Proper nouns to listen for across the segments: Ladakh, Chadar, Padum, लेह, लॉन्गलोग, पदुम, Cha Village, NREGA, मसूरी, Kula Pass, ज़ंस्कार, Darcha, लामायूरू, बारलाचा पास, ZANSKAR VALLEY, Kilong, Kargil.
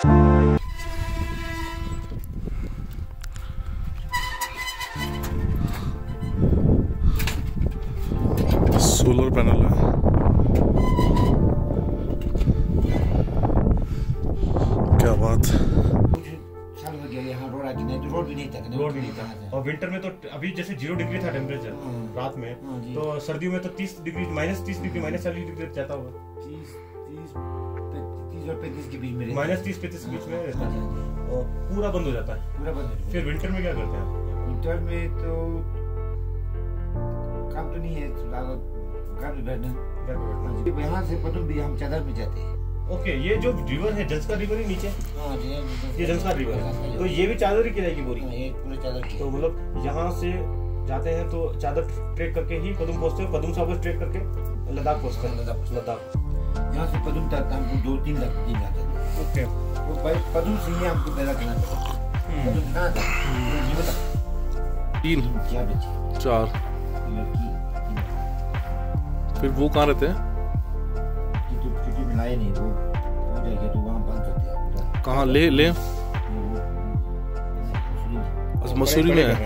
Solar panel है। क्या बात और विंटर में तो अभी जैसे 0 डिग्री था टेम्परेचर रात में, तो सर्दियों में तो 30 डिग्री -30 डिग्री -40 डिग्री जाता होगा, 30 और 35 के बीच में, -30 35 के बीच में रहता है और पूरा बंद हो जाता है, पूरा बंद। फिर विंटर में क्या करते हैं? विंटर में तो काम तो नहीं है, काम भी बैठना। यहाँ से पदुम भी हम चादर में जाते हैं। ओके, ये जो रिवर है ज़ंस्कार रिवर ही नीचे, ये ज़ंस्कार रिवर है, तो ये भी चादर ही किराए की बोरी, ये पूरे चादर की। तो मतलब यहाँ से जाते हैं तो चादर ट्रेक करके ही पदुम पहुँचते हैं, पदुम से वापस ट्रेक करके लद्दाख पहुँचते हैं। लद्दाख यहाँ से पदुम तक हमको 2-3 दिन जाता है। ओके, वो पदुम से ही हमको पैदा करना था। 3-4 फिर वो कहाँ रहते हैं? नहीं वो जाके तो वहाँ बंद करते हैं। कहाँ ले मसूरी में है,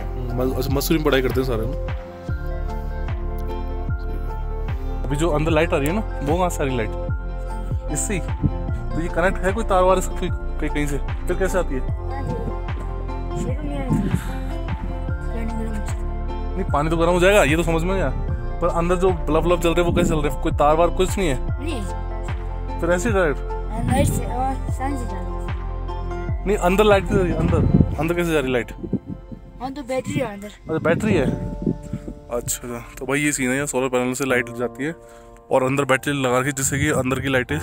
मसूरी में पढ़ाई करते हैं सारे। अभी जो अंदर लाइट आ रही है ना, वो कहाँ सारी लाइट इससे तो ये कनेक्ट है कोई तार वार कहीं से, फिर कैसे आती है? नहीं, पानी तो गर्म हो जाएगा, ये तो समझ में आया, पर अंदर जो बल्ब लब चल रहे हैं वो कैसे चल रहे हैं? कोई तार वार कुछ नहीं है? फिर ऐसी डायरेक्ट लाइट से और सन से जा रही है। नहीं, अंदर लाइट से अंदर कैसे जा रही लाइट? अंदर बैटरी है, अंदर बैटरी है। अच्छा, तो भाई ये सीन है, सोलर पैनल से लाइट जाती है और अंदर बैटरी लगा के, जिससे कि अंदर की लाइटें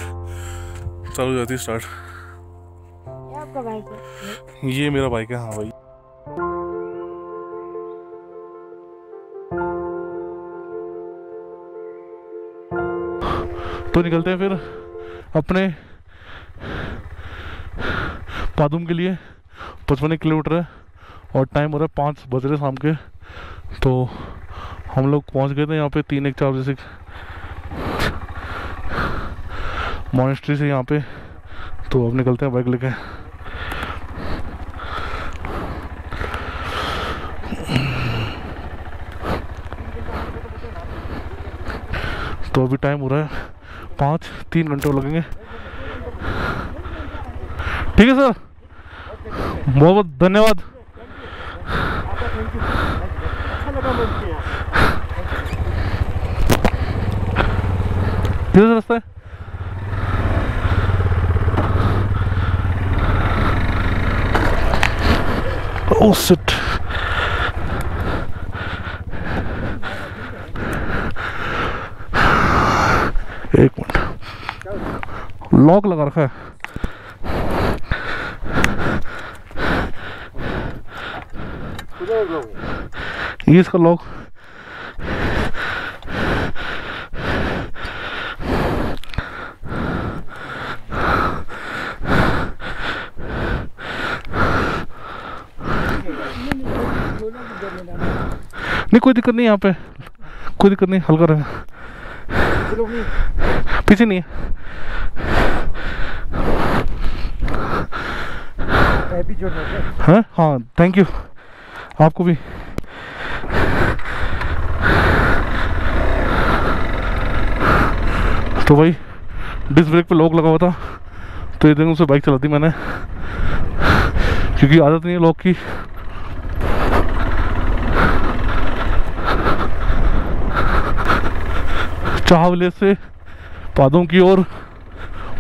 चालू हो जाती है। स्टार्ट। ये आपका बाइक है? ये मेरा बाइक है, हाँ भाई। तो निकलते हैं फिर अपने पादुम के लिए। 55 किलोमीटर है और टाइम हो रहा है 5 बज रहे शाम के। तो हम लोग पहुंच गए थे यहाँ पे 3-4 बजे से मॉनेस्ट्री से यहाँ पे। तो अब निकलते हैं बाइक लेके। तो अभी टाइम हो रहा है 5-3 घंटे लगेंगे। ठीक है सर, बहुत धन्यवाद। किधर रास्ता है? ओह शिट, एक मिनट, लॉक लगा रखा है। ये इसका लॉक। नहीं, कोई दिक्कत नहीं, यहाँ पे कोई दिक्कत नहीं, हल्का रहेगा, पीछे नहीं है। हाँ, थैंक यू आपको भी। तो भाई डिस्क ब्रेक पे लॉक लगा हुआ था, तो एक दिन उसे बाइक चलाती मैंने, क्योंकि आदत नहीं है लॉक की। चा विलेज से पादुम की ओर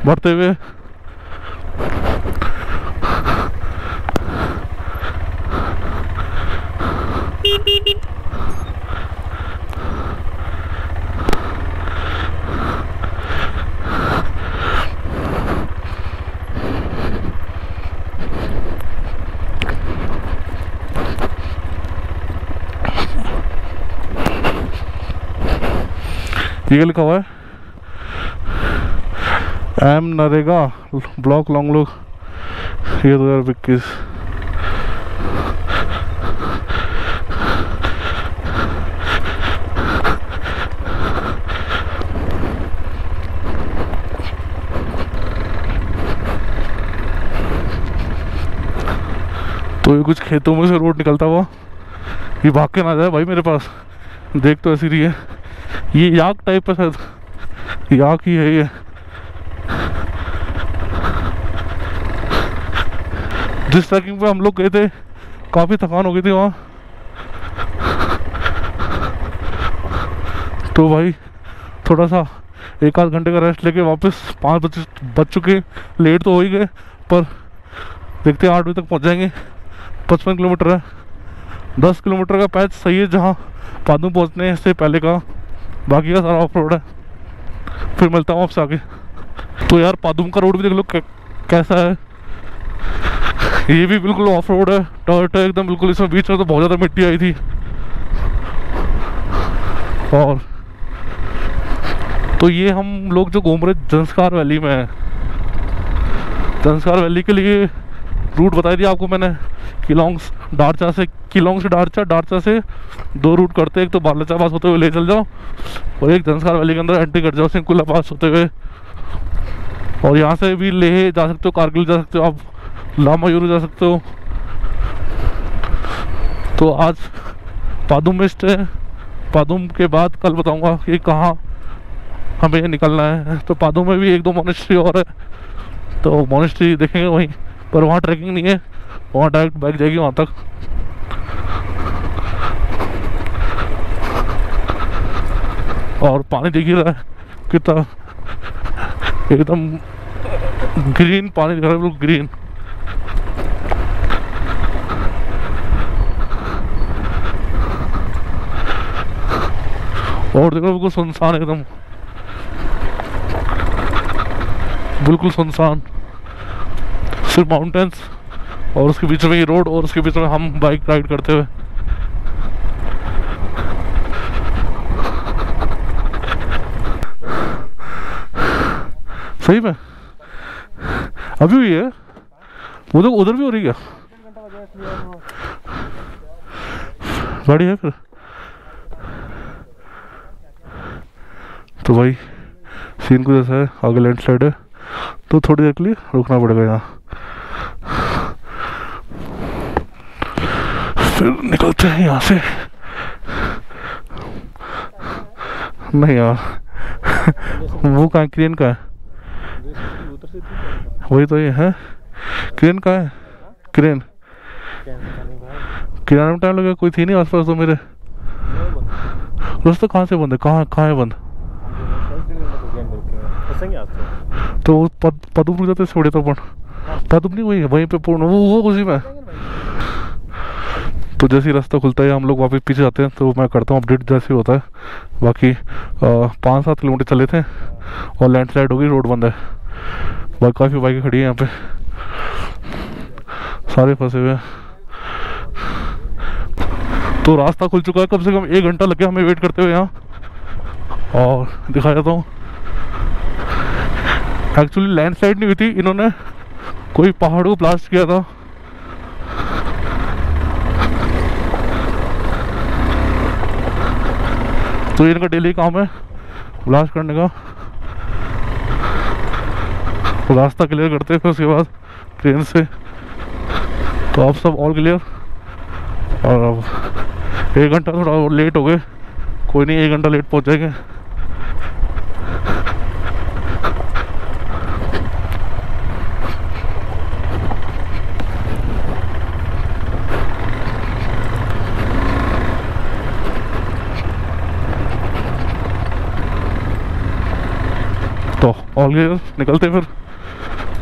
बढ़ते हुए ये लिखा हुआ है NREGA ब्लॉक लॉन्गलोग, ये 2021। कोई कुछ खेतों में से रोड निकलता हुआ, ये भाग के ना जाए भाई मेरे पास, देख तो ऐसी रही है। ये याक टाइप है शायद, याक ही है ये, जिस ट्रैकिंग पे हम लोग गए थे काफ़ी थकान हो गई थी वहाँ, तो भाई थोड़ा सा एक आध घंटे का रेस्ट लेके वापस 5 बज चुके, लेट तो हो ही गए पर देखते हैं 8 बजे तक पहुँच जाएंगे। 55 किलोमीटर है, 10 किलोमीटर का पैच सही है जहाँ पादुम पहुँचने से पहले का, बाकी का सारा ऑफ रोड है। फिर मिलता हूँ आपसे आगे। तो यार पादुम का रोड भी देख लो कैसा है, ये भी बिल्कुल ऑफ रोड है, टर्ट है एकदम बिल्कुल, इसमें बीच में तो बहुत ज़्यादा मिट्टी आई थी। और तो ये हम लोग जो घूम रहे ज़ंस्कार वैली में है, ज़ंस्कार वैली के लिए रूट बताई दिया आपको मैंने, किलोंग से डारचा, डारचा से 2 रूट करते हैं, एक तो बारलाचा पास होते हुए ले चल जाओ और एक ज़ंस्कार वैली के अंदर एंट्री कर जाओ सिंह कुला पास होते हुए। और यहाँ से भी लेह जा सकते हो, कारगिल जा सकते हो आप, लामायूरू जा सकते हो। तो आज पादुम में स्टे है, पादुम के बाद कल बताऊंगा कि कहाँ हमें निकलना है। तो पादुम में भी 1-2 मोनेस्ट्री और है, तो मोनेस्ट्री देखेंगे वहीं पर, वहाँ ट्रैकिंग नहीं है, वहाँ डायरेक्ट बाइक जाएगी वहाँ तक। और पानी दिख ही रहा है कितना एकदम ग्रीन पानी दिख रहा है, बिल्कुल ग्रीन। और देखो बिल्कुल सुनसान एकदम, बिल्कुल सुनसान, सिर्फ माउंटेन्स और उसके बीच में ये रोड और उसके बीच में हम बाइक राइड करते हुए। सही में अभी हुई है वो तो, उधर भी हो रही है गाड़ी है फिर। तो भाई सीन कुछ ऐसा है, आगे लैंडस्लाइड है तो थोड़ी देर के लिए रुकना पड़ेगा यहाँ, फिर निकलते हैं यहाँ से। नहीं यार वो कहाँ क्रेन का है, वही तो ये है क्रेन का है, क्रेन किराने में टाइम लगेगा, कोई थी नहीं आसपास तो मेरे दोस्तों। कहाँ से बंद है, कहाँ है बंद, तो पादुम रुक जाते छोड़े तो, अपन पादुम नहीं वही वहीं पे पूर्ण वो उसी में। तो जैसे ही रास्ता खुलता है हम लोग वापस पीछे जाते हैं, तो मैं करता हूँ अपडेट जैसे होता है। बाकी 5-7 किलोमीटर चले थे और लैंडस्लाइड हो गई, रोड बंद है, बाकी काफ़ी बाइकें खड़ी हैं यहाँ पे, सारे फंसे हुए हैं। तो रास्ता खुल चुका है, कम से कम 1 घंटा लग गया हमें वेट करते हुए यहाँ। और दिखा जाता हूँ, एक्चुअली लैंडस्लाइड नहीं हुई थी, इन्होंने कोई पहाड़ को ब्लास्ट किया था। तो इनका डेली काम है ब्लास्ट करने का, रास्ता क्लियर करते हैं फिर उसके बाद ट्रेन से। तो आप सब ऑल क्लियर, और अब 1 घंटा थोड़ा लेट हो गए, कोई नहीं 1 घंटा लेट पहुँच जाएंगे। तो ऑल क्लियर, निकलते फिर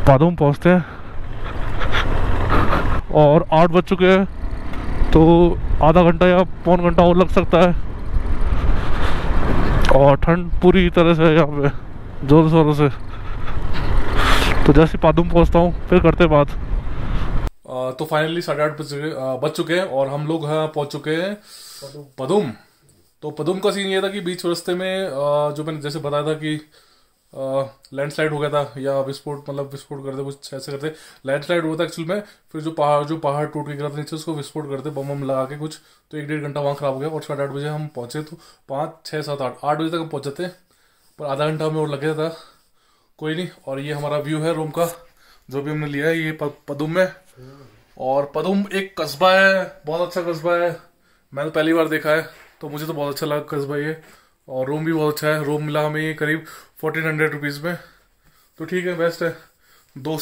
पादुम पहुँचते हैं। और 8 बज चुके हैं, तो आधा घंटा या 1.25 घंटा और लग सकता है। और ठंड पूरी तरह से है यहाँ पे, जोर शोरों से। तो जैसे पादुम पहुँचता हूँ फिर करते हैं बात। तो फाइनली 8:30 बज चुके हैं और हम लोग पहुँच चुके हैं पादुम। तो पादुम का सीन ये था कि बीच रास्ते में जो मैंने जैसे बताया था कि लैंडस्लाइड हो गया था या विस्फोट, मतलब विस्फोट करते कुछ ऐसे करते, लैंडस्लाइड हुआ था एक्चुअल में। फिर जो पहाड़ टूट के गिरा था नीचे, उसको विस्फोट करते बम हम लगा के कुछ, तो 1-1.5 घंटा वहाँ ख़राब हो गया। और 8:30 बजे हम पहुँचे, तो 5-6-7-8 बजे तक हम पहुँच जाते, पर आधा घंटा हमें और लग गया था, कोई नहीं। और ये हमारा व्यू है रूम का जो भी हमने लिया है, ये पादुम में। और पदुम एक कस्बा है, बहुत अच्छा कस्बा है, मैंने पहली बार देखा है तो मुझे तो बहुत अच्छा लगा कस्बा ये। और रूम भी बहुत अच्छा है, रूम मिला हमें करीब 1400 रुपीज़ में, तो ठीक है, बेस्ट है। दो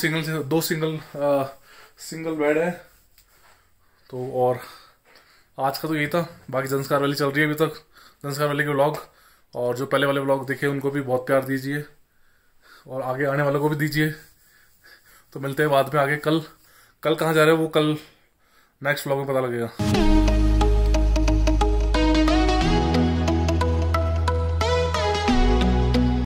सिंगल बेड है तो। और आज का तो यही था, बाकी ज़ंस्कार वैली चल रही है अभी तक, ज़ंस्कार वैली के व्लॉग, और जो पहले वाले व्लॉग देखे उनको भी बहुत प्यार दीजिए और आगे आने वालों को भी दीजिए। तो मिलते हैं बाद में आगे, कल कहाँ जा रहे हो वो कल नेक्स्ट व्लॉग में पता लगेगा।